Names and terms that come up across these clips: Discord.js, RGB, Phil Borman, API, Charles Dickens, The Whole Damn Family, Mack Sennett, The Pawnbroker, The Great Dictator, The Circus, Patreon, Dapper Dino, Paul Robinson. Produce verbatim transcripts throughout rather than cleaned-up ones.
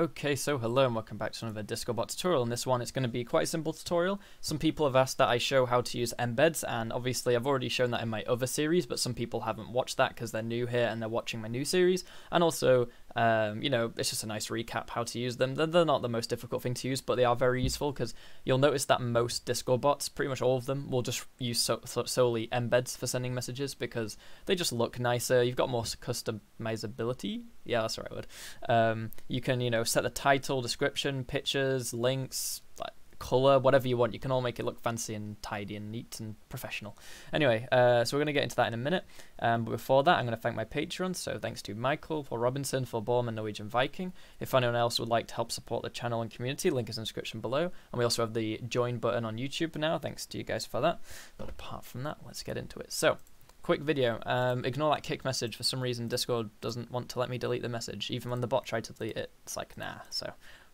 Okay, so hello and welcome back to another Discord tutorial. In this one, it's going to be quite a simple tutorial. Some people have asked that I show how to use embeds, and obviously I've already shown that in my other series, but some people haven't watched that because they're new here and they're watching my new series. And also, um, you know, it's just a nice recap how to use them. They're, they're not the most difficult thing to use, but they are very useful because you'll notice that most Discord bots, pretty much all of them, will just use so, so, solely embeds for sending messages because they just look nicer. You've got more customizability. Yeah, that's the right word. Um, you can, you know, set the title, description, pictures, links, like color, whatever you want. You can all make it look fancy and tidy and neat and professional. Anyway, uh, so we're going to get into that in a minute. Um, but before that, I'm going to thank my Patreon. So thanks to Michael, Paul Robinson, Phil Borman, Norwegian Viking. If anyone else would like to help support the channel and community, link is in the description below. And we also have the join button on YouTube now. Thanks to you guys for that. But apart from that, let's get into it. So, quick video. Um, ignore that kick message. For some reason, Discord doesn't want to let me delete the message. Even when the bot tried to delete it, it's like, nah. So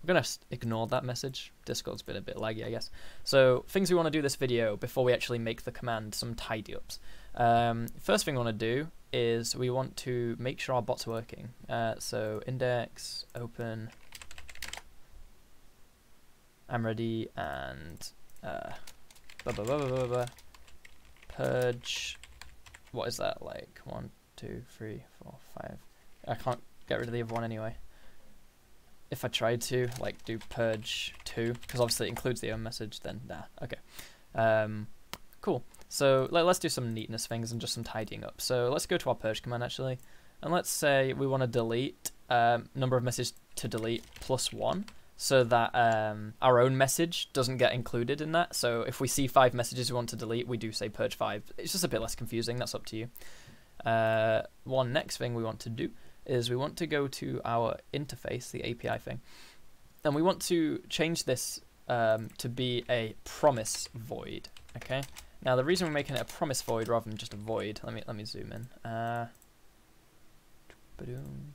we're going to ignore that message. Discord's been a bit laggy, I guess. So things we want to do this video before we actually make the command, some tidy-ups. Um, first thing we want to do is we want to make sure our bot's working. Uh, so index, open, I'm ready, and uh, blah, blah, blah, blah, blah, blah, purge. What is that, like one, two, three, four, five? I can't get rid of the other one anyway. If I tried to, like, do purge two, because obviously it includes the own message, then nah, okay. Um, cool, so let, let's do some neatness things and just some tidying up. So let's go to our purge command actually, and let's say we want to delete um, number of messages to delete plus one, so that um, our own message doesn't get included in that. So if we see five messages we want to delete, we do say purge five. It's just a bit less confusing, that's up to you. Uh, one next thing we want to do is we want to go to our interface, the A P I thing, and we want to change this um, to be a promise void, okay? Now the reason we're making it a promise void rather than just a void, let me, let me zoom in, uh, ba-doom.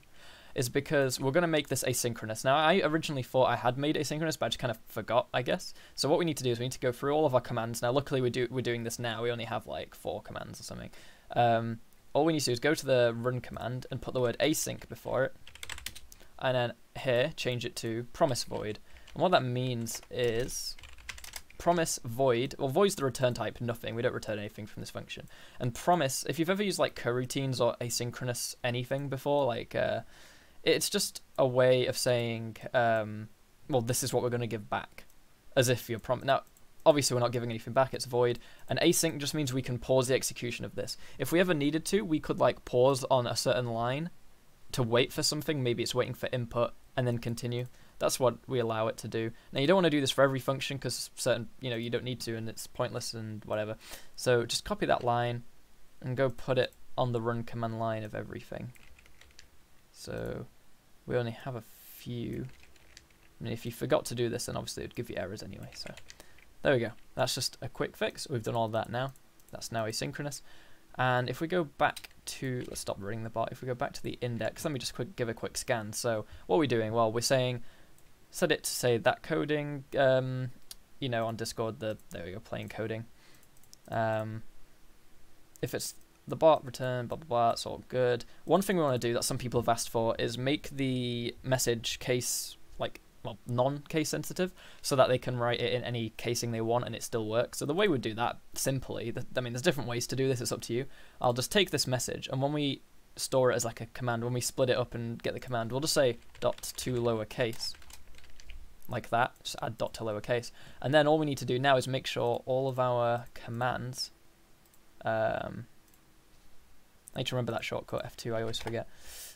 Is because we're going to make this asynchronous. Now, I originally thought I had made asynchronous, but I just kind of forgot, I guess. So what we need to do is we need to go through all of our commands. Now, luckily, we do, we're doing this now. We only have, like, four commands or something. Um, all we need to do is go to the run command and put the word async before it. And then here, change it to promise void. And what that means is promise void, well, void's the return type, nothing. We don't return anything from this function. And promise, if you've ever used, like, coroutines or asynchronous anything before, like... Uh, it's just a way of saying, um, well, this is what we're going to give back, as if you're prom. Now, obviously, we're not giving anything back. It's void. And async just means we can pause the execution of this. If we ever needed to, we could, like, pause on a certain line to wait for something. Maybe it's waiting for input and then continue. That's what we allow it to do. Now, you don't want to do this for every function because certain, you know, you don't need to and it's pointless and whatever. So just copy that line and go put it on the run command line of everything. So we only have a few. I mean, if you forgot to do this, then obviously it would give you errors anyway. So there we go. That's just a quick fix. We've done all that now. That's now asynchronous. And if we go back to, let's stop running the bot. If we go back to the index, let me just quick give a quick scan. So what are we doing? Well, we're saying, set it to say that coding, um, you know, on Discord, the, there we go, plain coding. Um, if it's the bot return, blah blah blah, it's all good. One thing we want to do that some people have asked for is make the message case, like, well, non-case sensitive, so that they can write it in any casing they want and it still works. So the way we do that simply, th I mean, there's different ways to do this, it's up to you. I'll just take this message, and when we store it as like a command, when we split it up and get the command, we'll just say dot to lowercase, like that, just add dot to lowercase. And then all we need to do now is make sure all of our commands, um, I need to remember that shortcut, F two, I always forget.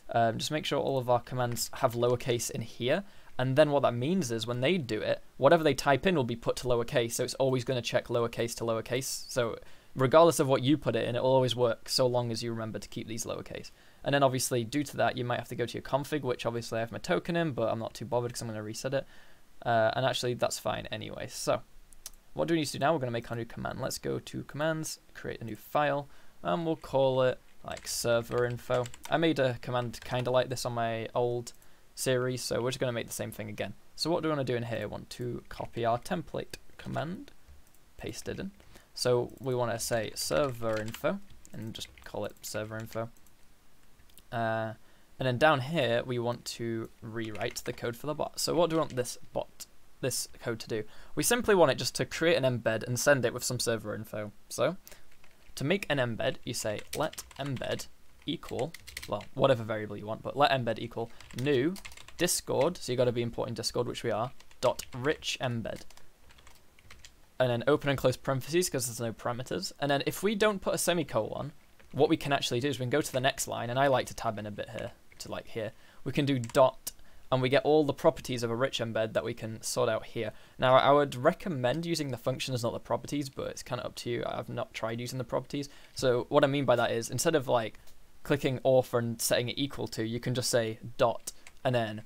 Um, just make sure all of our commands have lowercase in here. And then what that means is when they do it, whatever they type in will be put to lowercase. So it's always going to check lowercase to lowercase. So regardless of what you put it in, it will always work so long as you remember to keep these lowercase. And then obviously due to that, you might have to go to your config, which obviously I have my token in, but I'm not too bothered because I'm going to reset it. Uh, and actually that's fine anyway. So what do we need to do now? We're going to make our new command. Let's go to commands, create a new file, and we'll call it like server info. I made a command kind of like this on my old series, so we're just going to make the same thing again. So what do we want to do in here? We want to copy our template command, paste it in. So we want to say server info and just call it server info. Uh, And then down here, we want to rewrite the code for the bot. So what do we want this bot, this code to do? We simply want it just to create an embed and send it with some server info. So to make an embed, you say let embed equal, well, whatever variable you want, but let embed equal new Discord. So you got to be importing Discord, which we are, dot rich embed. And then open and close parentheses because there's no parameters. And then if we don't put a semicolon, what we can actually do is we can go to the next line, and I like to tab in a bit here to like here. We can do dot, and we get all the properties of a rich embed that we can sort out here. Now, I would recommend using the functions, not the properties, but it's kind of up to you. I've not tried using the properties. So what I mean by that is instead of like clicking author and setting it equal to, you can just say dot and then,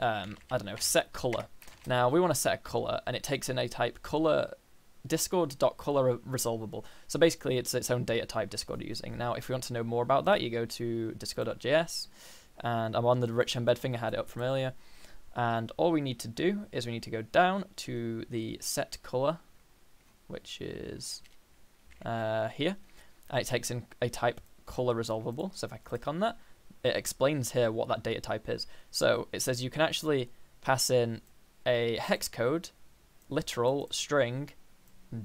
um, I don't know, set color. Now we want to set a color, and it takes in a type color, discord.color resolvable. So basically it's its own data type Discord are using. Now, if you want to know more about that, you go to discord dot J S, and I'm on the rich embed thing. I had it up from earlier. And all we need to do is we need to go down to the set color, which is uh, here. And it takes in a type color resolvable. So if I click on that, it explains here what that data type is. So it says you can actually pass in a hex code, literal, string,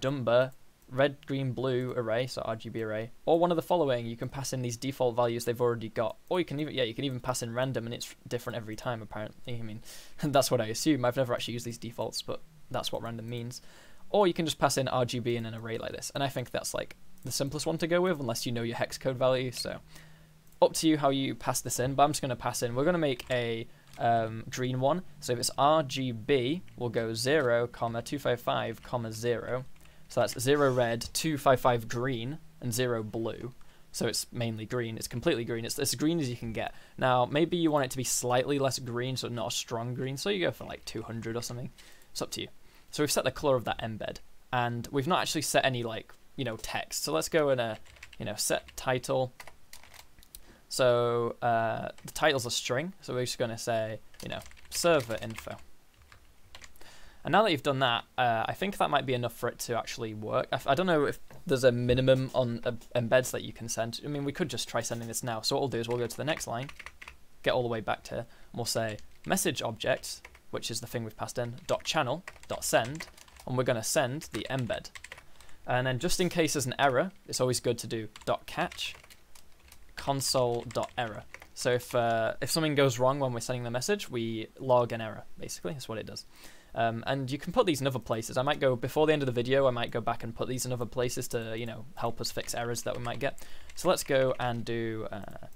number, red, green, blue array, so R G B array, or one of the following. You can pass in these default values they've already got, or you can even, yeah, you can even pass in random, and it's different every time apparently. I mean, that's what I assume. I've never actually used these defaults, but that's what random means. Or you can just pass in R G B in an array like this, and I think that's like the simplest one to go with, unless you know your hex code value. So up to you how you pass this in, but I'm just going to pass in, we're going to make a Um, green one. So if it's R G B, we'll go zero comma two five five comma zero. So that's zero red, two five five green, and zero blue. So it's mainly green. It's completely green. It's as green as you can get. Now maybe you want it to be slightly less green, so not a strong green. So you go for like two hundred or something. It's up to you. So we've set the color of that embed, and we've not actually set any like you know text. So let's go in a you know set title. So uh, the title's a string, so we're just going to say, you know, server info. And now that you've done that, uh, I think that might be enough for it to actually work. I, I don't know if there's a minimum on uh, embeds that you can send. I mean, we could just try sending this now. So what we'll do is we'll go to the next line, get all the way back to here, and we'll say message object, which is the thing we've passed in, dot channel, dot send, and we're going to send the embed. And then just in case there's an error, it's always good to do dot catch, console.error. So if uh, if something goes wrong when we're sending the message, we log an error, basically. That's what it does. Um, and you can put these in other places. I might go, before the end of the video, I might go back and put these in other places to, you know, help us fix errors that we might get. So let's go and do, uh,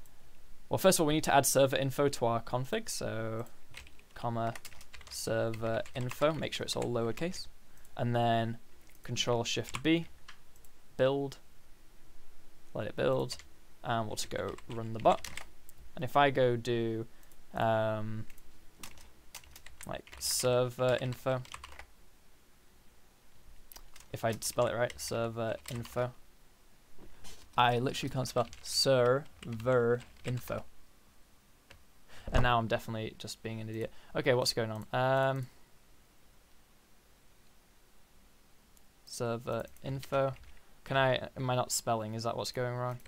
well, first of all, we need to add server info to our config. So, comma, server info, make sure it's all lowercase. And then control shift B, build, let it build. And we'll just go run the bot. And if I go do um, like server info, if I spell it right, server info, I literally can't spell server info. And now I'm definitely just being an idiot. Okay, what's going on? Um, server info. Can I? Am I not spelling? Is that what's going wrong?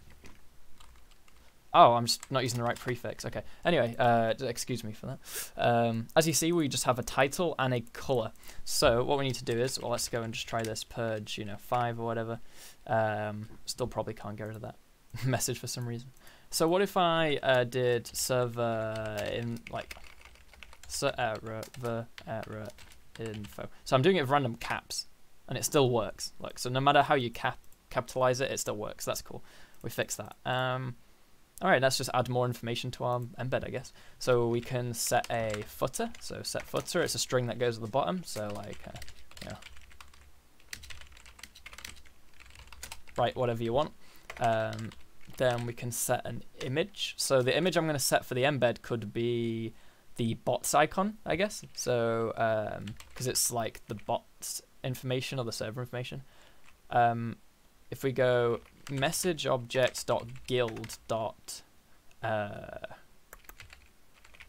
Oh, I'm just not using the right prefix. Okay. Anyway, uh, excuse me for that. Um, as you see, we just have a title and a color. So what we need to do is, well, let's go and just try this purge, you know, five or whatever. Um, still probably can't get rid of that message for some reason. So what if I uh, did server in like server error info? So I'm doing it with random caps, and it still works. Look, so no matter how you cap capitalize it, it still works. That's cool. We fixed that. Um, All right, let's just add more information to our embed, I guess. So we can set a footer. So set footer, it's a string that goes at the bottom. So like, uh, yeah. Write whatever you want. Um, then we can set an image. So the image I'm gonna set for the embed could be the bots icon, I guess. So, um, cause it's like the bots information or the server information. Um, if we go, message objects dot guild dot uh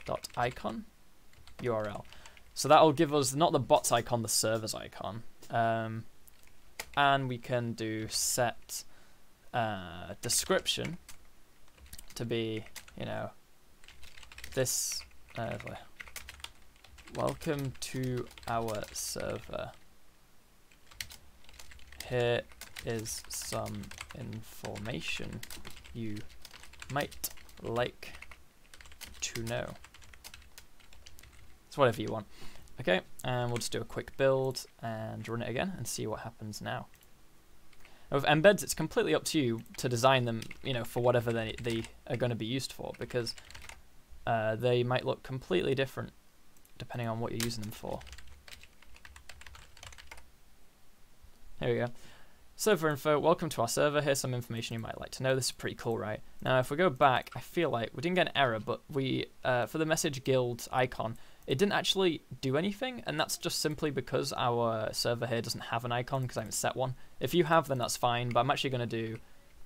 dot icon U R L, so that'll give us not the bots icon, the servers icon. Um and we can do set uh description to be, you know, this, uh, welcome to our server. Here is some information you might like to know. It's whatever you want. Okay, and we'll just do a quick build and run it again and see what happens now. Now with embeds, it's completely up to you to design them, you know, for whatever they, they are going to be used for, because uh, they might look completely different depending on what you're using them for. Here we go. Server info, welcome to our server. Here's some information you might like to know. This is pretty cool, right? Now, if we go back, I feel like we didn't get an error, but we, uh, for the message guild icon, it didn't actually do anything, and that's just simply because our server here doesn't have an icon because I haven't set one. If you have, then that's fine, but I'm actually going to do,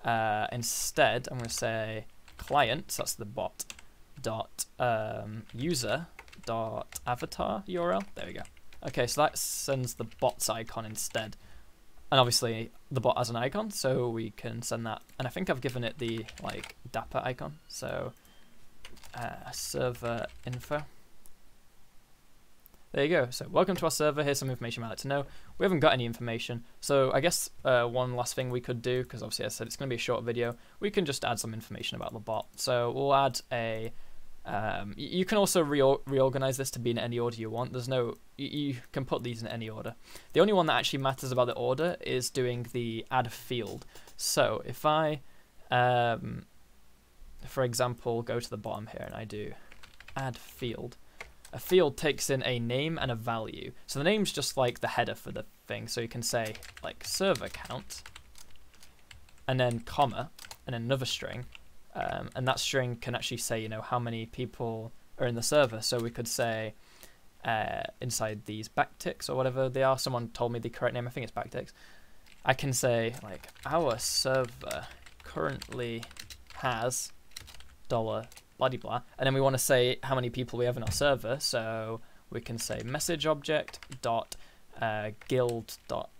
uh, instead, I'm going to say client, so that's the bot, dot um, user, dot avatar U R L. There we go. Okay, so that sends the bot's icon instead. And obviously, the bot has an icon, so we can send that. And I think I've given it the, like, Dapper icon, so uh, server info. There you go. So welcome to our server. Here's some information I'd like to know. We haven't got any information. So I guess uh, one last thing we could do, because obviously I said it's going to be a short video, we can just add some information about the bot. So we'll add a, um, you can also reor reorganize this to be in any order you want. There's no, you, you can put these in any order. The only one that actually matters about the order is doing the add field. So if I, um, for example, go to the bottom here and I do add field, a field takes in a name and a value. So the name's just like the header for the thing. So you can say like server count and then comma and another string. Um, and that string can actually say, you know, how many people are in the server. So we could say uh, inside these backticks or whatever they are. Someone told me the correct name. I think it's backticks. I can say like our server currently has dollar bloody blah, and then we want to say how many people we have in our server, so we can say message object dot uh, guild dot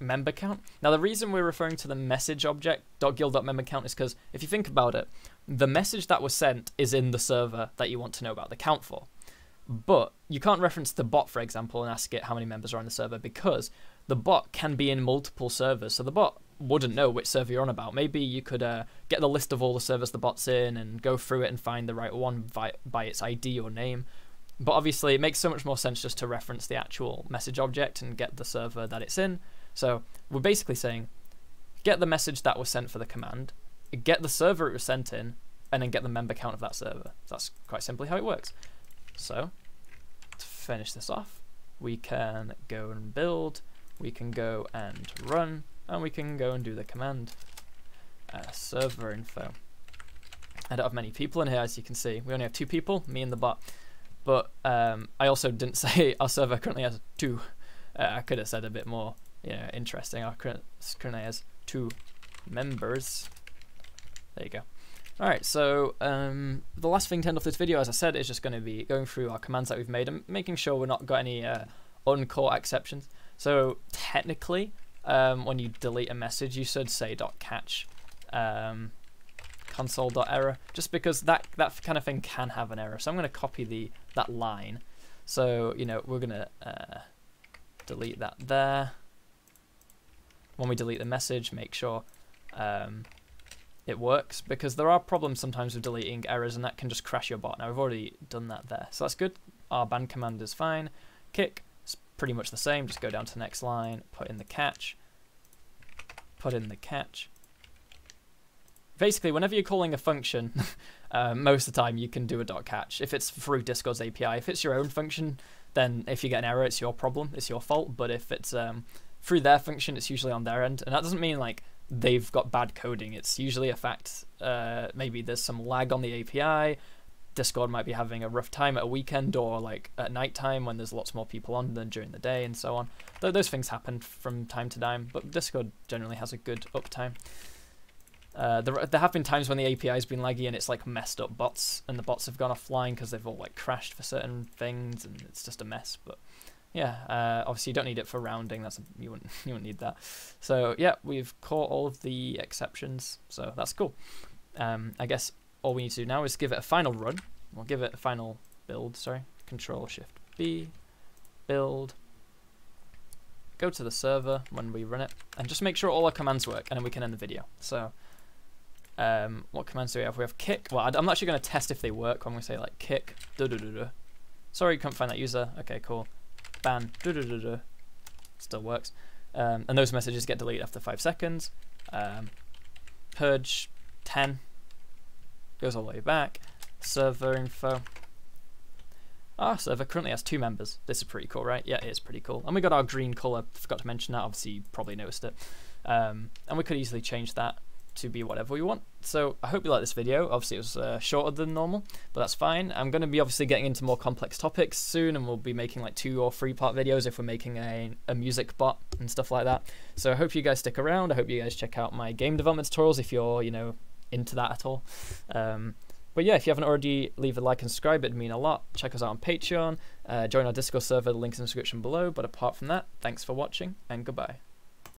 member count. Now the reason we're referring to the message object dot guild dot member count is because if you think about it, the message that was sent is in the server that you want to know about the count for, but you can't reference the bot, for example, and ask it how many members are on the server, because the bot can be in multiple servers, so the bot wouldn't know which server you're on about. Maybe you could uh, get the list of all the servers the bot's in and go through it and find the right one by, by its I D or name. But obviously it makes so much more sense just to reference the actual message object and get the server that it's in. So we're basically saying, get the message that was sent for the command, get the server it was sent in, and then get the member count of that server. That's quite simply how it works. So to finish this off, we can go and build, we can go and run, and we can go and do the command uh, server info. I don't have many people in here, as you can see. We only have two people, me and the bot. But um, I also didn't say our server currently has two. Uh, I could have said a bit more, you know, interesting. Our current currently has two members. There you go. All right, so um, the last thing to end off this video, as I said, is just going to be going through our commands that we've made and making sure we're not got any uh, uncaught exceptions. So technically, Um, when you delete a message, you should say .catch um, console.error, just because that that kind of thing can have an error. So I'm going to copy the that line. So you know we're going to uh, delete that there. When we delete the message, make sure um, it works, because there are problems sometimes with deleting errors, and that can just crash your bot. Now we've already done that there, so that's good. Our ban command is fine. Kick. Pretty much the same, just go down to the next line, put in the catch, put in the catch. Basically, whenever you're calling a function, uh, most of the time you can do a dot catch. If it's through Discord's A P I, if it's your own function, then if you get an error, it's your problem, it's your fault. But if it's um, through their function, it's usually on their end. And that doesn't mean like they've got bad coding. It's usually a fact, uh, maybe there's some lag on the A P I, Discord might be having a rough time at a weekend or like at night time when there's lots more people on than during the day and so on. Th those things happen from time to time, but Discord generally has a good uptime. Uh, there, there have been times when the A P I has been laggy and it's like messed up bots, and the bots have gone offline because they've all like crashed for certain things, and it's just a mess. But yeah, uh, obviously you don't need it for rounding. That's a, you wouldn't you wouldn't need that. So yeah, we've caught all of the exceptions, so that's cool. Um, I guess all we need to do now is give it a final run We'll give it a final build, sorry. control shift B, build. Go to the server when we run it, and just make sure all our commands work, and then we can end the video. So, um, what commands do we have? We have kick. Well, I'm actually going to test if they work. I'm going to say like kick. Duh, duh, duh, duh. Sorry, you can't find that user. Okay, cool. Ban. Duh, duh, duh, duh. Still works. Um, and those messages get deleted after five seconds. Um, purge ten goes all the way back. Server info. Our server currently has two members. This is pretty cool, right? Yeah, it is pretty cool. And we got our green color. Forgot to mention that. Obviously, you probably noticed it. Um, and we could easily change that to be whatever we want. So I hope you like this video. Obviously, it was uh, shorter than normal, but that's fine. I'm going to be obviously getting into more complex topics soon, and we'll be making like two or three part videos if we're making a, a music bot and stuff like that. So I hope you guys stick around. I hope you guys check out my game development tutorials if you're, you know, into that at all. Um, But yeah, if you haven't already, leave a like and subscribe, it'd mean a lot. Check us out on Patreon, uh, join our Discord server, the link's in the description below. But apart from that, thanks for watching and goodbye.